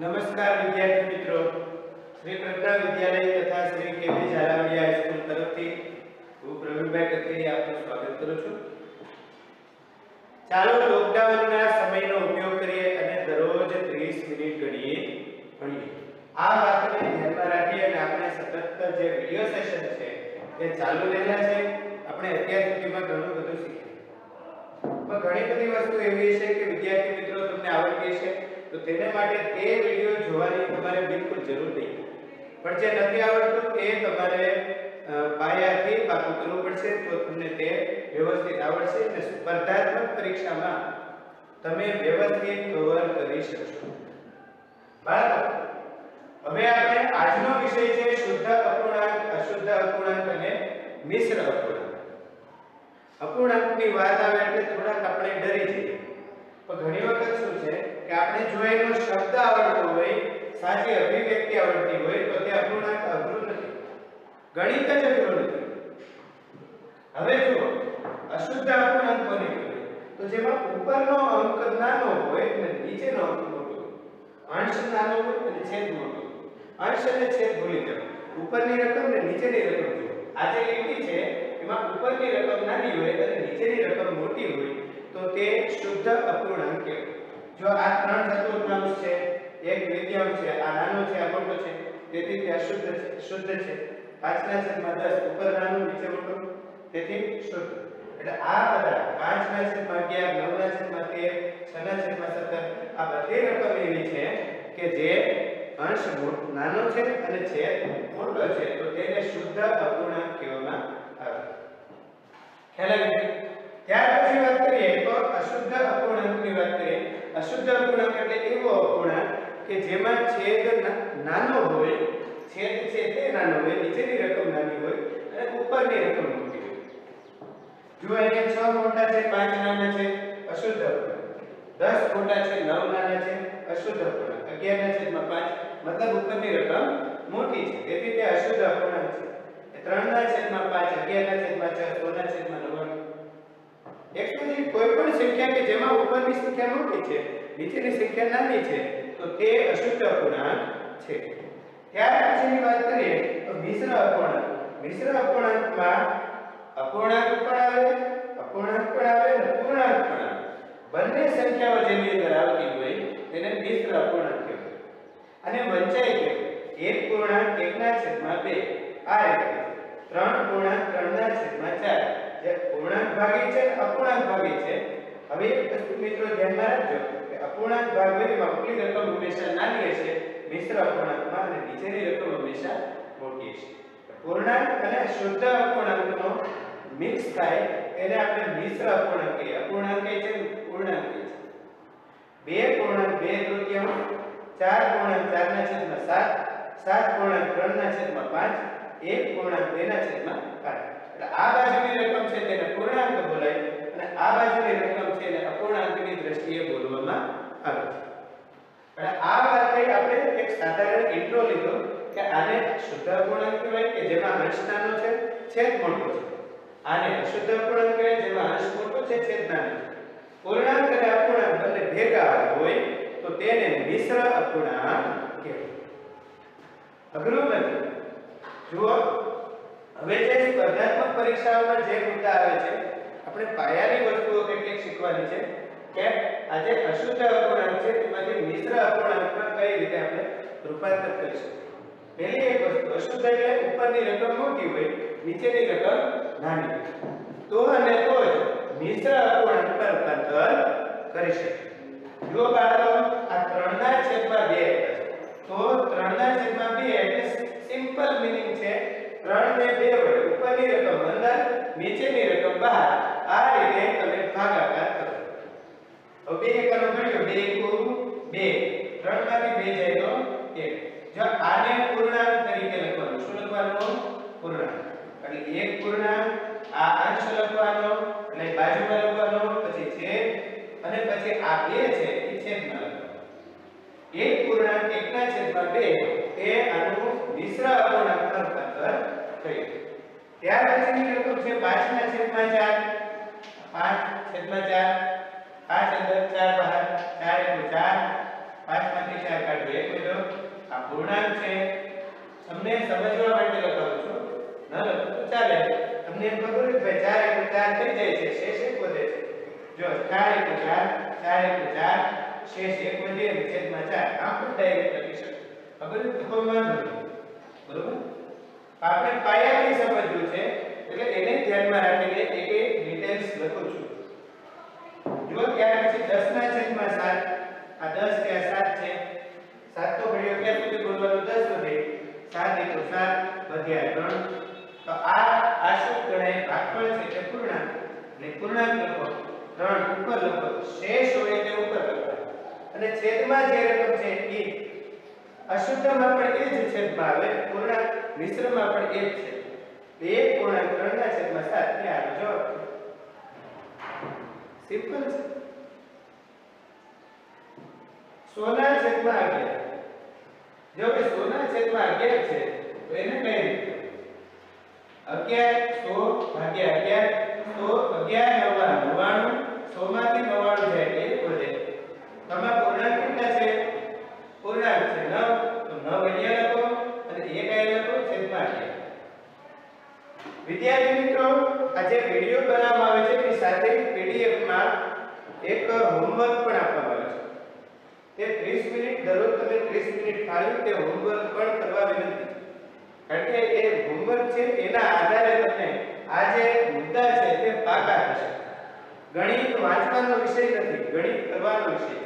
नमस्कार विद्यार्थी मित्रों, श्री प्रज्ञा विद्यालय तथा श्री केवी झालावाडिया हाईस्कूल तरफथी हूँ प्रवीणभाई कत्री आपनु स्वागत करूं छूं। चालो लॉकडाउन ना समयनो उपयोग करीए अने दररोज 30 मिनिट गणित भणीए। आ वातने ध्यानमां राखी अने आपणे सतत जे विडियो सेशन छे ते चालू रहेला छे। आपणे અત્યાર સુધીમાં ઘણું બધું શીખ્યા, પણ ઘણી બધી વસ્તુ એવી છે કે વિદ્યાર્થી મિત્રો તમને આવડતી છે तो तेने माटे ते वीडियो જોવાની તમારે બિલકુલ જરૂર નહીં, પણ જે નથી આવડતું એ તમારે પાયાથી પાકું કરવું પડશે તો તમને તે વ્યવસ્થિત આવડશે અને સ્પર્ધાત્મક પરીક્ષામાં તમે વ્યવસ્થિત કવર કરી શકશો। બરાબર, હવે આપણે આજનો વિષય છે શુદ્ધ અપૂર્ણાંક, અશુદ્ધ અપૂર્ણાંક અને મિશ્ર અપૂર્ણાંક। અપૂર્ણાંકની વાત આવે એટલે થોડાક આપણે ડરી જઈએ, પણ ઘણી વખત શું છે કે આપણે જો એનો શબ્દ આવડતો હોય, સાચી અભિવ્યક્તિ આવડતી હોય તો તે અપૂર્ણાંક અઘરું નથી, ગણિત જ અઘરું નથી। હવે જુઓ, અશુદ્ધ અપૂર્ણાંક કોને કહેવાય? તો જેમાં ઉપરનો અંક નાનો હોય અને નીચેનો અંક મોટો, અંશ નાનો હોય અને છેદ મોટો। અંશ અને છેદ ભૂલી જવું, ઉપરની રકમ અને નીચેની રકમ જુઓ। આ જે લીટી છે એમાં ઉપરની રકમ નાની હોય અને નીચેની રકમ મોટી હોય तो ते शुद्ध अपूर्णांक कहेवाय। जो आ त्रण चतुर्थांश छे, एक द्वितीयांश छे, आ नानो छे, आ मोटो छे, તેથી તે અશુદ્ધ છે। શુદ્ધ છે 5/10, ઉપર નાનો નીચે મોટો, તેથી શુદ્ધ। એટલે આ બધા 5/11, 9/13, 6/17 આ બધી રકમ એવી છે કે જે અંશ મોટો નાનો છે અને છેદ મોટો છે તો તેને શુદ્ધ અપૂર્ણાંક કહેવામાં આવે। ખ્યાલ આવી ગયો? ત્યાર પછી વાત કરીએ તો અશુદ્ધ અપૂર્ણાંકની વાત કરીએ। અશુદ્ધ અપૂર્ણાંક એટલે એવો અપૂર્ણાંક કે જેમાં છેદ નાનો હોય, છેદ છે તે નાનો હોય, નીચેની રકમ નાની હોય અને ઉપરની રકમ મોટી હોય। જો અહીંયા 6 મોટા છે, 5 નાના છે, અશુદ્ધ અપૂર્ણાંક। 10 મોટા છે, 9 નાના છે, અશુદ્ધ અપૂર્ણાંક। 11/5 મતલબ ઉપરની રકમ મોટી છે, તેથી તે અશુદ્ધ અપૂર્ણાંક છે। 3/5, 11/6, 16/9 एक्चुअली कोई पण संख्या के जेमा ऊपरनी संख्या मोटी छे, नीचेनी संख्या नानी छे तो ते अशुद्ध अपूर्णांक छे। त्यार पछीनी वात करीए तो मिश्र अपूर्णांक। मिश्र अपूर्णांक में अपूर्णांक पण आवे, अपूर्णांक पण आवे अने पूर्णांक पण आवे। બંને સંખ્યાઓ જેની ધરાવતી હોય તેને મિશ્ર અપૂર્ણાંક કહેવાય અને વંચાય કહેવાય। 1.1/2 આ રીતે, 3.3/4 पूर्णांक भागी छे, अपूर्णांक भागी छे। हवे वस्तु मित्रों ध्यान में रखजो के अपूर्णांक भागनी में मोटी रकम हमेशा नानी हशे, मिश्र अपूर्णांक में अने नीचेनी रकम हमेशा मोटी हशे। पूर्णांक अने शुद्ध अपूर्णांकनो मिक्स थाय तेने आपणे मिश्र अपूर्णांक कहीए। अपूर्णांक कई छे, पूर्णांक कई छे। 2.2/3, 4.4/7, 7.3/5, 1.2/5। आ बाजुनी रकम छे तेने पूर्णांक बोलाय अने आ बाजुनी रकम छे ने अपूर्णांकनी दृष्टिए बोलवामां आवे छे। એટલે આ વાતે આપણે એક સાધારણ ઇન્ટ્રો લીધો કે આને શુદ્ધ અપૂર્ણાંક કહેવાય કે જેમાં અંશ નાનો છે, છેદ મોટો છે। આને અશુદ્ધ અપૂર્ણાંક કહેવાય જેમાં અંશ મોટો છે, છેદ નાનો છે। પૂર્ણાંક અને અપૂર્ણાંક બંને ભેગા હોય તો તેને મિશ્ર અપૂર્ણાંક કહેવાય। અઘરું નથી। જુઓ, હવે જે સ્પર્ધાત્મક પરીક્ષાઓમાં જે મુદ્દા આવે છે આપણે પાયાની વસ્તુઓ કેટલીક શીખવાની છે કે આજે અશુદ્ધ અપૂર્ણાંક છે તેમાંથી મિશ્ર અપૂર્ણાંકમાં કઈ રીતે આપણે રૂપાંતર કરી શકીએ। પહેલી એક વસ્તુ, અશુદ્ધ એટલે ઉપરની રકમ મોટી હોય, નીચેની રકમ નાની હોય તો અને તો જ મિશ્ર અપૂર્ણાંક પર રૂપાંતર કરી શકીએ। જો બાળકો આ 3/2 તો 3/2 એટલે સિમ્પલ मीनिंग છે 3 ને 2 વડે ઉપરની રકમ અંદર, નીચેની રકમ બહાર, આ રીતે તમે ભાગાકાર કરો। હવે 2 3 માંથી 2 જાય તો 1। જો આને પૂર્ણાંક તરીકે લખવાનું, શું લખવાનું? પૂર્ણાંક। એટલે 1 પૂર્ણાંક, આ અંશ લખવાનો એટલે બાજુમાં લખવાનો, પછી છેદ અને પછી આ 2 છે એ છેદમાં લખવાનો। 1.1/2 એ આનું મિશ્ર અપૂર્ણાંક પર રૂપાંતર થયું। ત્યાર પછીની રકમ છે 5/4, 5/4, 5 અંદર 4 બહાર, 4 * 4, 5 માંથી 4 કાઢીએ પૂર્ણાંક છે તમને સમજવા માટે લખાવું છું ન લખો તો ચાલે તમને એમ ખબર છે ભાઈ 4 * 4 થઈ જાય છે શેષ 1 વધે છે જો 4 * 4 4 * 4 શેષ 1 વધે છેદમાં 4 આપણે ડાયરેક્ટ લખી શકીએ અગર તફાવત બરોબર આપણે પાયાથી સમજવું છે એટલે એને ધ્યાનમાં રાખીને એક એક ડિટેલ્સ લખું છું જો ત્યાર પછી 10/7 આ 10 કે 7 છે 7 તો ઘડિયો કે સુધી બોલવાનું 10 સુધી 7 * 7 ભાગ્યા 3 તો આ શું ગણાય ભાગફળ છે કે પૂર્ણાંક એટલે પૂર્ણાંક લખો 3 ઉપર લખો શેષ હોય તે ઉપર લખો અને છેદમાં જે રકમ છે એ અશુદ્ધમાં પણ એ જ છેદમાં આવે પૂર્ણાંક મિશ્રમાં પણ એ જ છે 2.3/7 ને આ જો સિમ્પલ છે 16/11 જો કે 16/11 છે તો એને કઈ રીતે 11 100 ભાગ્યા 11 100 11 99 100 માંથી 99 જાય એટલે બોલે તમે પૂર્ણાંક કેટલા છે પૂર્ણાંક છે 9 તો 9 અહીંયા લખો અને 1 અહીંયા લખો છેદમાં 11 વિદ્યાર્થી મિત્રો આજે વિડિયો બનાવવામાં આવે છે કે સાથે પીડીએફ માં એક હોમવર્ક પણ આપવામાં આવે છે તે 30 મિનિટ દરરોજ તમે 30 મિનિટ ખાલી તે હોમવર્ક પણ કરવા વિનંતી કારણ કે એ હોમવર્ક છે એના આધારે તમને આ જે મુદ્દા છે તે પાકા થશે ગણિત વાંચવાનો વિષય નથી ગણિત કરવાનો વિષય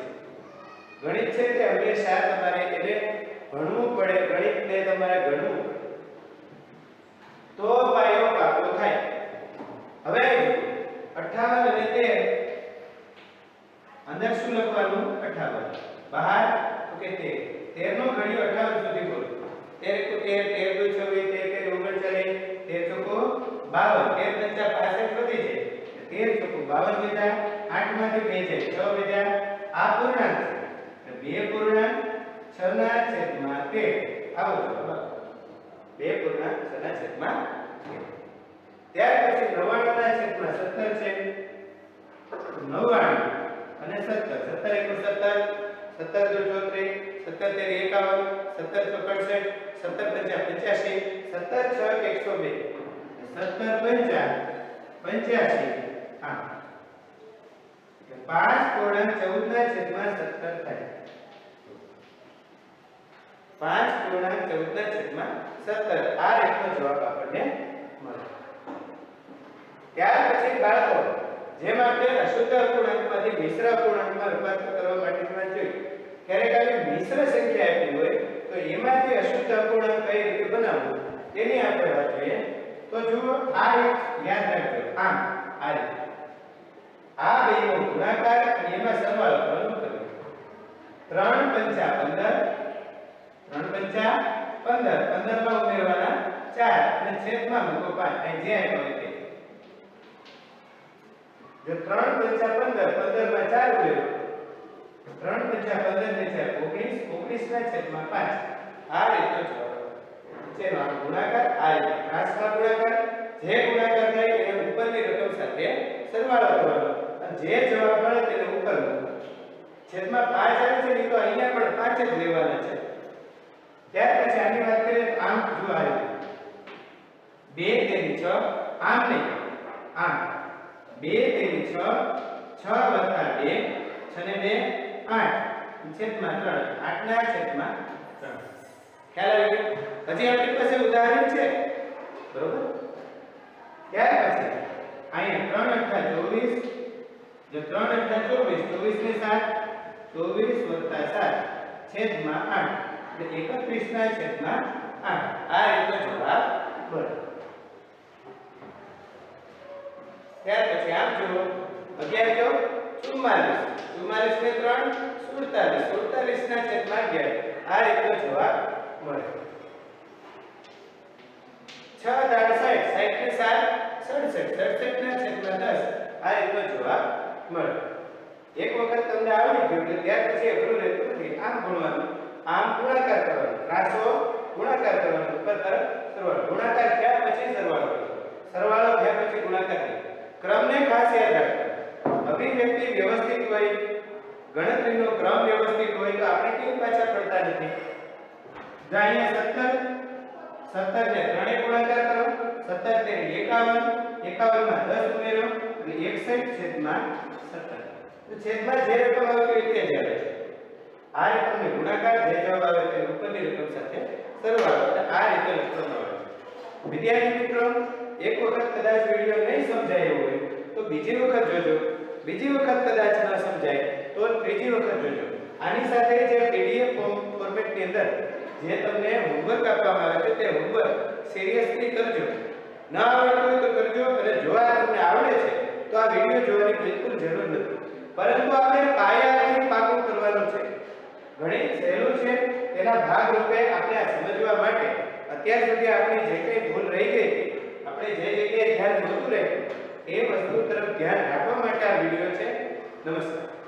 છે ગણિત છે તે હંમેશા તમારે એને ભણવું પડે ગણિતને તમારે ગણવું પડે तो पायो पाको थाय હવે 58 અને તે અંદર શું લખવાનું 58 બહાર તો કે 13 નો ઘડિયો 58 સુધી બોલો 13 * 13 = 13 * 13 = 52 13 * 52 લીધા 8 માંથી 2 જાય 6 લીધા આ પૂર્ણાંક છે બે પૂર્ણાંક 6/13 આવો જવાબ 2.6/13 ત્યાર પછી 99/17 છે 99 અને 17 17 * 17 17 * 2 34 17 * 3 51 17 64 17 * 5 85 17 * 6 102 17 * 5 85 હા 5.14/17 થાય 5.14/17 આ રીતનો જવાબ આપણને મળે ત્યાર પછી બાળકો જેમ આપણે અશુદ્ધ અપૂર્ણાંકમાંથી મિશ્ર અપૂર્ણાંકમાં રૂપાંતર કરવા માટે સમજ જોઈએ ક્યારેક આપણે મિશ્ર સંખ્યા આપી હોય તો એમાંથી અશુદ્ધ અપૂર્ણાંક કઈ રીતે બનાવવો તેની આપણે વાત જોઈએ તો જુઓ આ એક યાદ રાખજો આમ આ રીતે આ બેનો ગુણાકાર અને એમાં સરવાળો કરવાનો છે 3 × 5 = 15 3 × 5 = 15 15 માં ઉમેરવાના 4 અને છેદમાં મૂકો 5 અહીં જે આપ્યો હોય તે જો 3 × 5 = 15 15 માં 4 ઉમેરો 3 × 5 = 19 19 ના છેદમાં 5 આ રીતે છેનો ગુણાકાર આ રીતે ખાસમાં ગુણાકાર જે ગુણાકાર થાય એને ઉપરની રકમ સાથે સરવાળો કરવાનો અને જે જવાબ મળે તેને ઉપર મૂકો છેદમાં 5 આવે છે તો અહીંયા પણ 5 જ લેવાના છે ત્યાર પછી આની વાત કરીએ આમ જો આ 2 × 6 આમ નહીં આમ 2 × 6 6 + 2 6 × 2 = 8 8/3 ખ્યાલ આવી ગયો પછી આપણી પાસે ઉદાહરણ છે બરોબર ત્યાર પછી અહીંયા 3 × 8 = 24 જો 3 × 8 = 24 24 ને 7 24 + 7 8 31/8 આ રીતે જવાબ બને ત્યાર પછી આપ જુઓ 11 × 44 44 ને 3 = 47 47/11 આ રીતે જવાબ મળે 6 × 60 60 ને 7 67 67 ને 10 આ રીતે જવાબ મળે એક વખત તમને આવડી ગયું એટલે ત્યાર પછી અઘરું રહેતું નથી આમ ગણવાનું આમ ગુણાકાર કરવાનો ત્રાસો ગુણાકાર કરવાનો ઉપર સરવાળો ગુણાકાર થયા પછી સરવાળો સરવાળો થયા પછી ગુણાકાર ક્રમને ખાસ યાદ રાખજો અભિવ્યક્તિ વ્યવસ્થિત હોય ગણતરીનો ક્રમ વ્યવસ્થિત હોય તો આપણે ક્યાંય પાછા પડતા નથી सत्तर सत्तर ने त्रे गुणाकार करो सत्तर एकावन एकावन में दस उमरो एकसठ छेद में सत्तर तो छेद में जे रकम आवे तो इतने जावे आ रकम ने गुणाकार जे जवाब आवे तो ऊपरनी रकम साथे सरवाळो तो आ रीते लखवामां आवे। विद्यार्थी मित्रों एक वखत कदाच वीडियो नहीं समजायो होय तो बीजी वखत जोजो, बीजी वखत कदाच न समजाय तो त्रीजी वखत जोजो। आनी साथे जे पीडीएफ फॉर्मेट ની અંદર જે તમને હોમવર્ક આપવામાં આવે છે તે હોમવર્ક સિરિયસલી કરજો, ન આવડતું હોય તો કરજો અને જો આ તમને આવડે છે તો આ વિડિયો જોવાની બિલકુલ જરૂર નથી, પરંતુ આપણે પાયાથી પાકું કરવાનું છે। ઘણી સહેલું છે તેના ભાગ રૂપે આપણે સમજવા માટે અત્યાર સુધી આપણી જે કંઈ ભૂલ રહી ગઈ હતી આપણે જે જગ્યાએ ધ્યાન નહોતું રાખ્યું એ વસ્તુ તરફ ધ્યાન રાખવા માટે આ વિડિયો છે। નમસ્કાર।